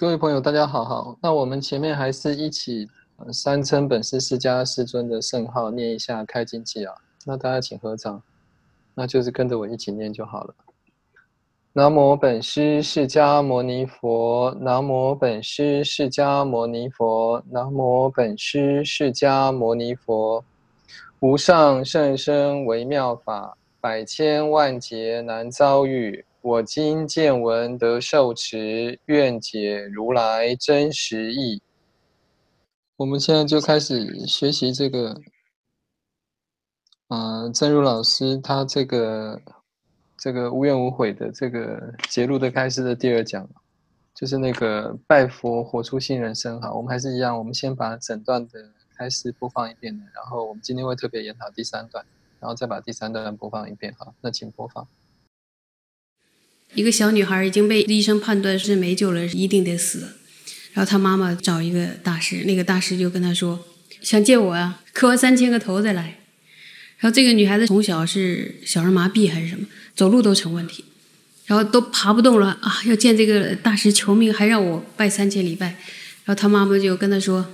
各位朋友大家好，那我们前面还是一起三称本师释迦世尊的圣号，念一下开经偈啊。那大家请合掌，那就是跟着我一起念就好了。南无本师释迦牟尼佛，南无本师释迦牟尼佛，南无本师释迦牟尼佛。无上甚深微妙法，百千万劫难遭遇。我今见闻得受持，愿解如来真实义。我们现在就开始学习这个，真如老师他这个无怨无悔的这个节录的开示的第二讲，就是那个拜佛活出新人生哈。我们还是一样，我们先把整段的开示播放一遍，然后我们今天会特别研讨第三段，然后再把第三段播放一遍哈。那请播放。一个小女孩已经被医生判断是没救了，一定得死。然后她妈妈找一个大师，那个大师就跟她说：“想见我啊，磕完3000个头再来。”然后这个女孩子从小是小儿麻痹还是什么，走路都成问题，然后都爬不动了啊，要见这个大师求命，还让我拜3000礼拜。然后她妈妈就跟她说：“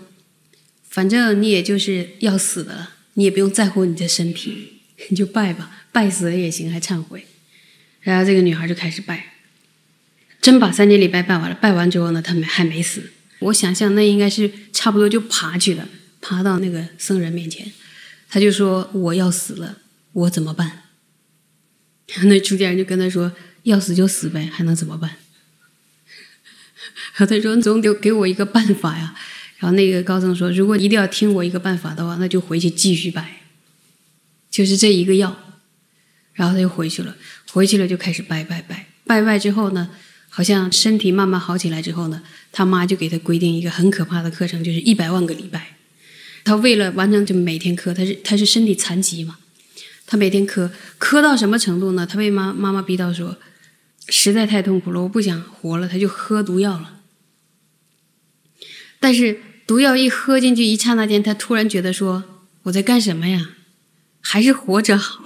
反正你也就是要死的了，你也不用在乎你的身体，你就拜吧，拜死了也行，还忏悔。”然后这个女孩就开始拜，真把3000礼拜拜完了。拜完之后呢，她还没死。我想象那应该是差不多就爬去了，爬到那个僧人面前，她就说：“我要死了，我怎么办？”那出家人就跟她说：“要死就死呗，还能怎么办？”然后她说：“总得给我一个办法呀。”然后那个高僧说：“如果一定要听我一个办法的话，那就回去继续拜，就是这一个药。”然后她就回去了。回去了就开始拜拜之后呢，好像身体慢慢好起来之后呢，他妈就给他规定一个很可怕的课程，就是100万个礼拜。他为了完成，就每天磕，他是身体残疾嘛，他每天磕到什么程度呢？他被妈妈逼到说，实在太痛苦了，我不想活了，他就喝毒药了。但是毒药一喝进去，一刹那间他突然觉得说，我在干什么呀？还是活着好，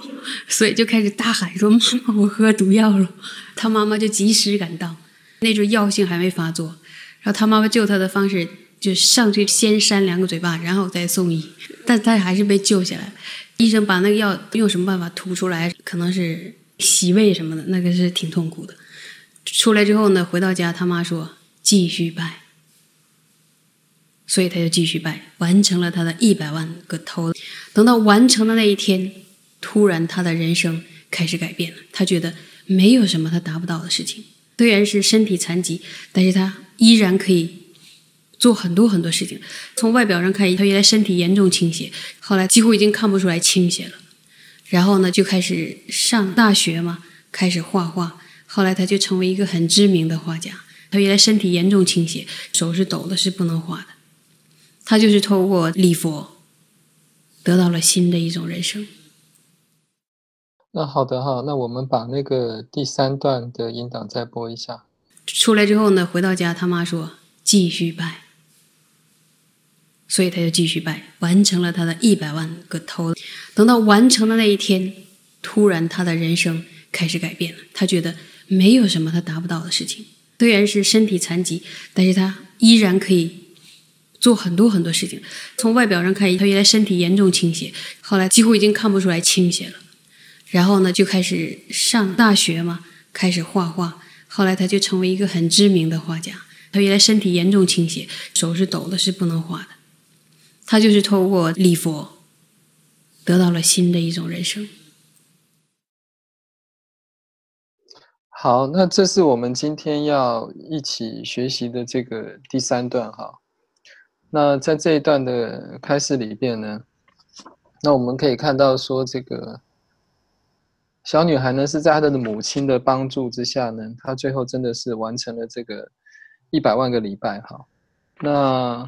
所以就开始大喊说：“妈妈，我喝毒药了！”他妈妈就及时赶到，那时候药性还没发作。然后他妈妈救他的方式就上去先扇两个嘴巴，然后再送医，但他还是被救下来。医生把那个药用什么办法吐出来，可能是洗胃什么的，那个是挺痛苦的。出来之后呢，回到家，他妈说：“继续拜。”所以他就继续拜，完成了他的100万个头。等到完成的那一天，突然他的人生开始改变了。他觉得没有什么他达不到的事情，虽然是身体残疾，但是他依然可以做很多很多事情。从外表上看，他原来身体严重倾斜，后来几乎已经看不出来倾斜了。然后呢，就开始上大学嘛，开始画画。后来他就成为一个很知名的画家。他原来身体严重倾斜，手是抖的，是不能画的。他就是透过礼佛得到了新的一种人生。那好的哈，那我们把那个第三段的音档再播一下。出来之后呢，回到家，他妈说继续拜，所以他就继续拜，完成了他的100万个头。等到完成的那一天，突然他的人生开始改变了。他觉得没有什么他达不到的事情，虽然是身体残疾，但是他依然可以做很多很多事情。从外表上看，他原来身体严重倾斜，后来几乎已经看不出来倾斜了。然后呢，就开始上大学嘛，开始画画。后来他就成为一个很知名的画家。他原来身体严重倾斜，手是抖的，是不能画的。他就是透过礼佛得到了新的一种人生。好，那这是我们今天要一起学习的这个第三段哈。那在这一段的开示里边呢，那我们可以看到说，这个小女孩呢是在她的母亲的帮助之下呢，她最后真的是完成了这个100万个礼拜哈。那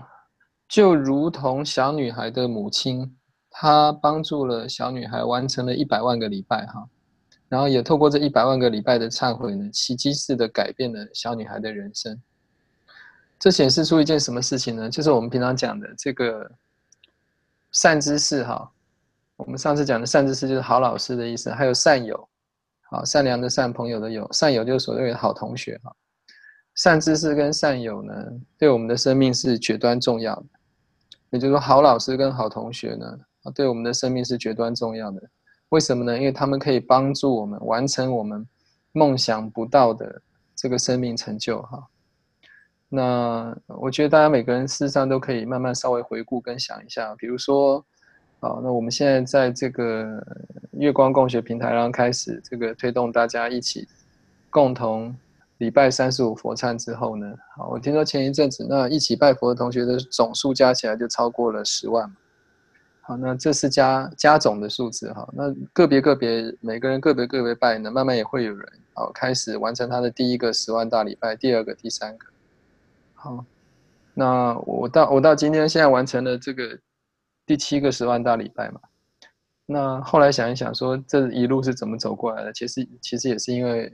就如同小女孩的母亲，她帮助了小女孩完成了100万个礼拜哈，然后也透过这100万个礼拜的忏悔呢，奇迹式的改变了小女孩的人生。这显示出一件什么事情呢？就是我们平常讲的这个善知识哈，我们上次讲的善知识就是好老师的意思，还有善友，好善良的善，朋友的友，善友就是所谓的好同学哈。善知识跟善友呢，对我们的生命是绝端重要的。也就是说，好老师跟好同学呢，对我们的生命是绝端重要的。为什么呢？因为他们可以帮助我们完成我们梦想不到的这个生命成就哈。那我觉得大家每个人事实上都可以慢慢稍微回顾跟想一下，比如说，好，那我们现在在这个月光共学平台上开始这个推动大家一起共同礼拜35佛忏之后呢，好，我听说前一阵子那一起拜佛的同学的总数加起来就超过了10万。好，那这是加总的数字哈。那个别每个人个别拜呢，慢慢也会有人好开始完成他的第一个10万大礼拜，第二个、第三个。好，那我到今天现在完成了这个第7个10万大礼拜嘛。那后来想一想说，这一路是怎么走过来的？其实也是因为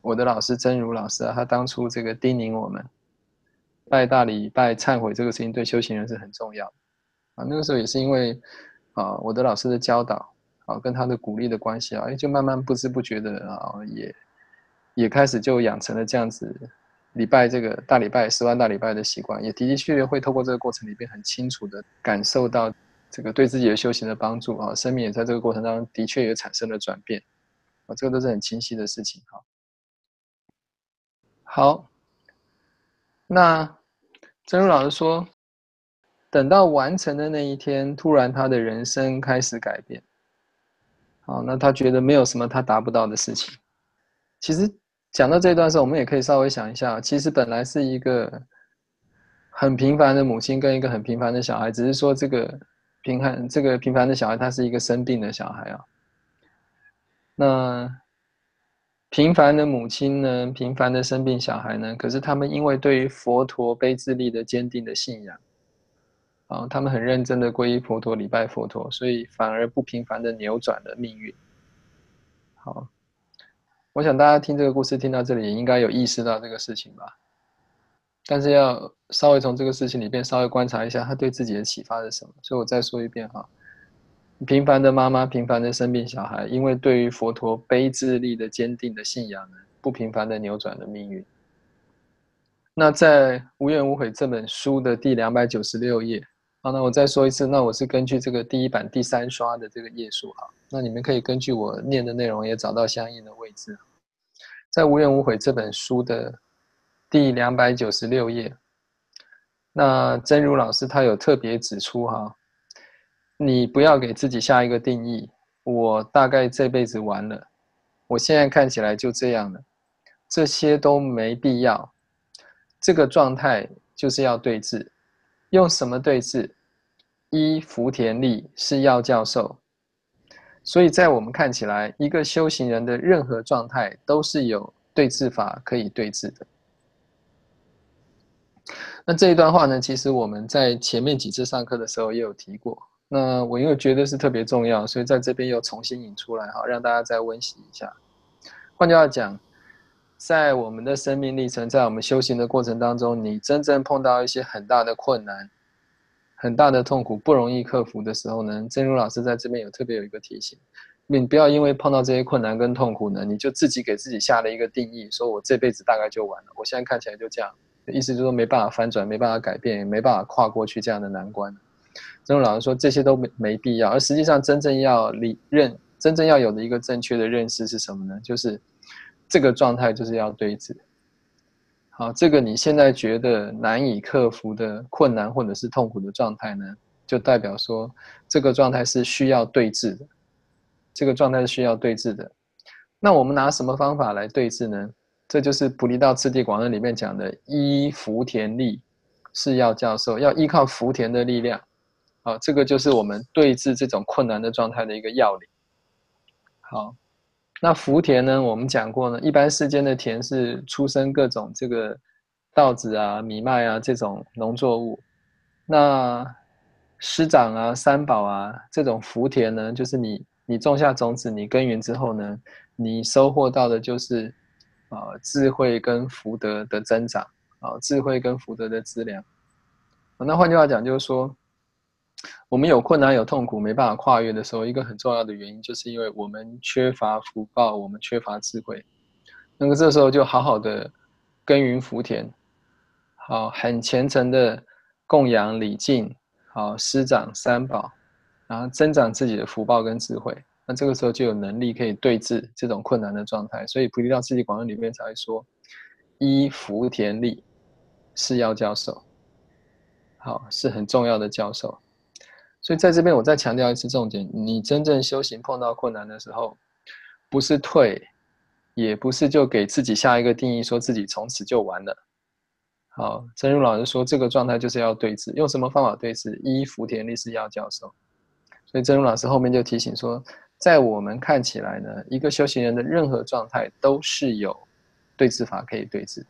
我的老师真如老师啊，他当初这个叮咛我们，拜大礼拜、忏悔这个事情对修行人是很重要的。啊，那个时候也是因为，啊，我的老师的教导，啊，跟他的鼓励的关系啊，就慢慢不知不觉的啊，也开始就养成了这样子，礼拜这个大礼拜10万大礼拜的习惯，也的确会透过这个过程里边很清楚的感受到这个对自己的修行的帮助啊，生命也在这个过程当中的确也产生了转变，啊，这个都是很清晰的事情哈。好，那真如老师说。等到完成的那一天，突然他的人生开始改变。好，那他觉得没有什么他达不到的事情。其实讲到这段时候，我们也可以稍微想一下，其实本来是一个很平凡的母亲跟一个很平凡的小孩，只是说这个平凡的小孩他是一个生病的小孩啊。那平凡的母亲呢，平凡的生病小孩呢，可是他们因为对于佛陀悲智力的坚定的信仰。啊，他们很认真的皈依佛陀，礼拜佛陀，所以反而不平凡的扭转了命运。好，我想大家听这个故事听到这里，也应该有意识到这个事情吧。但是要稍微从这个事情里面稍微观察一下，他对自己的启发是什么。所以我再说一遍哈，平凡的妈妈，平凡的生病小孩，因为对于佛陀悲智力的坚定的信仰呢，不平凡的扭转了命运。那在《无怨无悔》这本书的第296页。好，那我再说一次，那我是根据这个第一版第3刷的这个页数哈，那你们可以根据我念的内容也找到相应的位置。在《无怨无悔》这本书的第296页，那真如老师他有特别指出哈，你不要给自己下一个定义，我大概这辈子完了，我现在看起来就这样了，这些都没必要，这个状态就是要对治。用什么对治？一福田力是药教授。所以在我们看起来，一个修行人的任何状态都是有对治法可以对治的。那这一段话呢，其实我们在前面几次上课的时候也有提过。那我因为觉得是特别重要，所以在这边又重新引出来，好让大家再温习一下。换句话讲，在我们的生命历程，在我们修行的过程当中，你真正碰到一些很大的困难、很大的痛苦，不容易克服的时候呢，真如老师在这边有特别有一个提醒，你不要因为碰到这些困难跟痛苦呢，你就自己给自己下了一个定义，说我这辈子大概就完了，我现在看起来就这样，意思就是说没办法翻转、没办法改变、也没办法跨过去这样的难关。真如老师说这些都没必要，而实际上真正要有的一个正确的认识是什么呢？就是这个状态就是要对治。好，这个你现在觉得难以克服的困难或者是痛苦的状态呢，就代表说这个状态是需要对治的。这个状态是需要对治的。那我们拿什么方法来对治呢？这就是《菩提道次第广论》里面讲的依福田力是药教授，要依靠福田的力量。好，这个就是我们对治这种困难的状态的一个要领。好。那福田呢？我们讲过呢，一般世间的田是出生各种这个稻子啊、米麦啊这种农作物。那师长啊、三宝啊这种福田呢，就是你种下种子，你耕耘之后呢，你收获到的就是智慧跟福德的增长啊、智慧跟福德的资粮。那换句话讲，就是说。我们有困难有痛苦没办法跨越的时候，一个很重要的原因就是因为我们缺乏福报，我们缺乏智慧。那么这时候就好好的耕耘福田，好，很虔诚的供养礼敬，好，施长三宝，然后增长自己的福报跟智慧。那这个时候就有能力可以对治这种困难的状态。所以菩提道次第广论里面才会说，依福田力是要教授，好，是很重要的教授。所以在这边我再强调一次重点，你真正修行碰到困难的时候，不是退，也不是就给自己下一个定义说自己从此就完了。好，真如老师说这个状态就是要对治，用什么方法对治？依福田力是要教授。所以真如老师后面就提醒说，在我们看起来呢，一个修行人的任何状态都是有对治法可以对治，